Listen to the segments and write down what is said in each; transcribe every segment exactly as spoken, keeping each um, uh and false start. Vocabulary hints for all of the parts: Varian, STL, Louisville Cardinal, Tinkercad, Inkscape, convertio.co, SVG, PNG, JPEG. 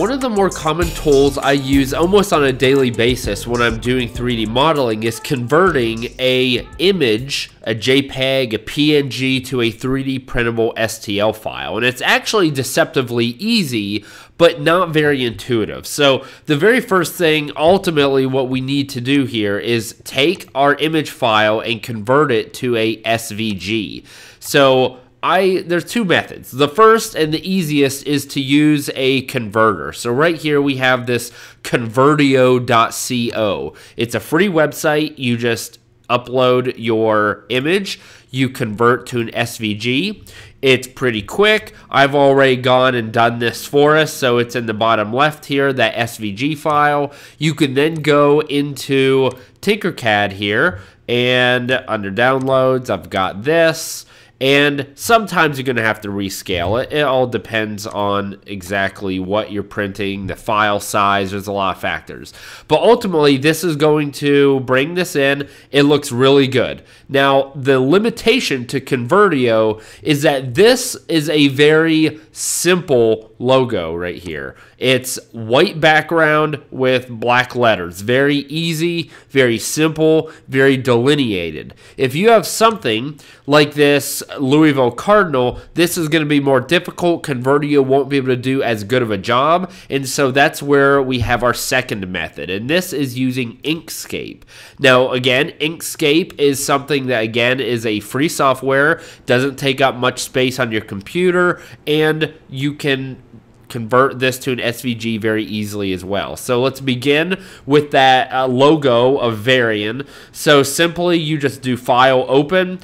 One of the more common tools I use almost on a daily basis when I'm doing three D modeling is converting a image, a JPEG, a P N G to a three D printable S T L file. And it's actually deceptively easy, but not very intuitive. So the very first thing, ultimately what we need to do here is take our image file and convert it to a S V G. So I, there's two methods. The first and the easiest is to use a converter. So right here we have this convertio dot co. It's a free website. You just upload your image, you convert to an S V G. It's pretty quick. I've already gone and done this for us, so it's in the bottom left here, that S V G file. You can then go into Tinkercad here, and under downloads, I've got this. And sometimes you're going to have to rescale it. It all depends on exactly what you're printing, the file size. There's a lot of factors. But ultimately, this is going to bring this in. It looks really good. Now, the limitation to Convertio is that this is a very simple logo right here. It's white background with black letters. Very easy, very simple, very delineated. If you have something like this Louisville Cardinal, this is going to be more difficult. Convertio won't be able to do as good of a job, and so that's where we have our second method, and this is using Inkscape. Now again, Inkscape is something that again is a free software, doesn't take up much space on your computer, and you can convert this to an S V G very easily as well. So let's begin with that uh, logo of Varian. So simply you just do file open.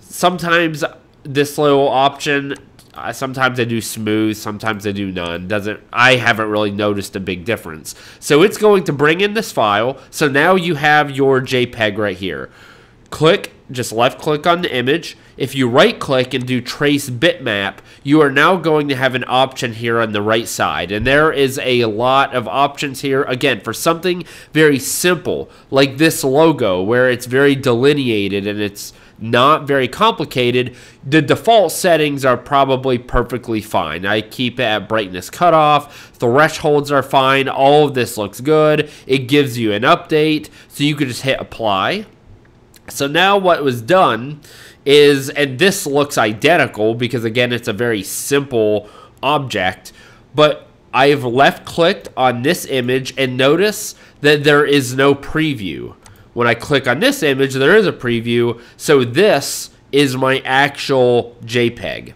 Sometimes this little option, uh, sometimes I do smooth, sometimes I do none. Doesn't, I haven't really noticed a big difference. So it's going to bring in this file. So now you have your JPEG right here. Click, just left click on the image. If you right click and do trace bitmap, you are now going to have an option here on the right side. And there is a lot of options here, again, for something very simple like this logo where it's very delineated and it's not very complicated. The default settings are probably perfectly fine. I keep it at brightness cutoff, thresholds are fine, all of this looks good. It gives you an update, so you could just hit apply. So now what was done is, and this looks identical because again it's a very simple object, but I have left clicked on this image and notice that there is no preview. When I click on this image, there is a preview, so this is my actual JPEG.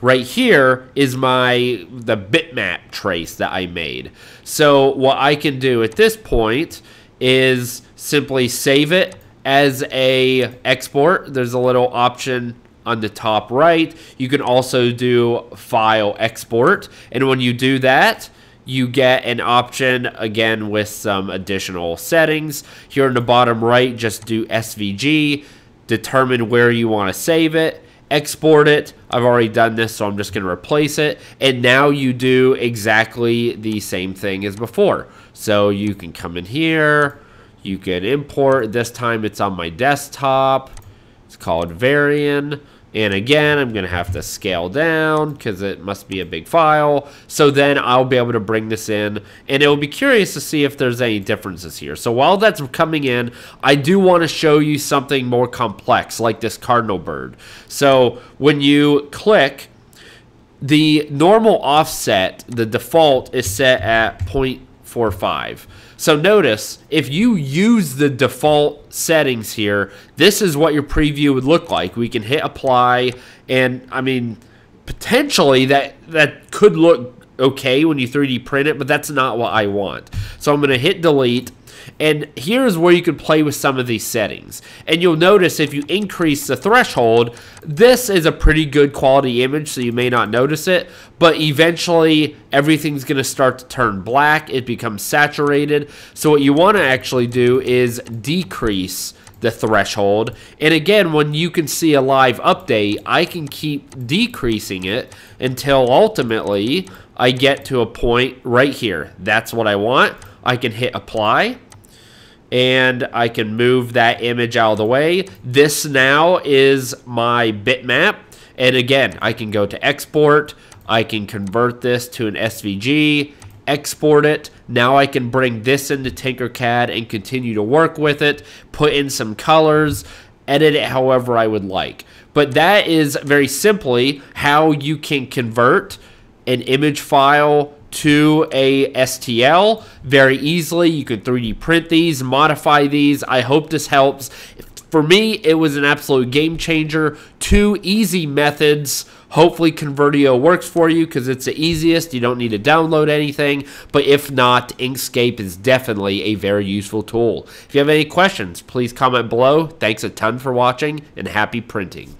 Right here is my the bitmap trace that I made. So what I can do at this point is simply save it as a export. There's a little option on the top right. You can also do file export, and when you do that, you get an option again with some additional settings. Here in the bottom right, just do S V G, determine where you want to save it, export it. I've already done this, so I'm just going to replace it. And now you do exactly the same thing as before. So you can come in here, you can import. This time it's on my desktop. It's called Varian. And again, I'm going to have to scale down because it must be a big file. So then I'll be able to bring this in, and it'll be curious to see if there's any differences here. So while that's coming in, I do want to show you something more complex like this cardinal bird. So when you click, the normal offset, the default is set at zero point four five. So notice, if you use the default settings here, this is what your preview would look like. We can hit apply, and I mean, potentially that, that could look okay when you three D print it, but that's not what I want. So I'm going to hit delete, and here's where you can play with some of these settings. And you'll notice if you increase the threshold, this is a pretty good quality image, so you may not notice it, but eventually everything's going to start to turn black. It becomes saturated. So what you want to actually do is decrease the threshold. And again, when you can see a live update, I can keep decreasing it until ultimately I get to a point right here. That's what I want. I can hit apply, and I can move that image out of the way. This now is my bitmap, and again, I can go to export, I can convert this to an S V G, export it. Now I can bring this into Tinkercad and continue to work with it, put in some colors, edit it however I would like. But that is very simply how you can convert an image file to a S T L very easily. You can three D print these, modify these. I hope this helps. For me, it was an absolute game changer. Two easy methods. Hopefully Convertio works for you because it's the easiest. You don't need to download anything. But if not, Inkscape is definitely a very useful tool. If you have any questions, please comment below. Thanks a ton for watching and happy printing.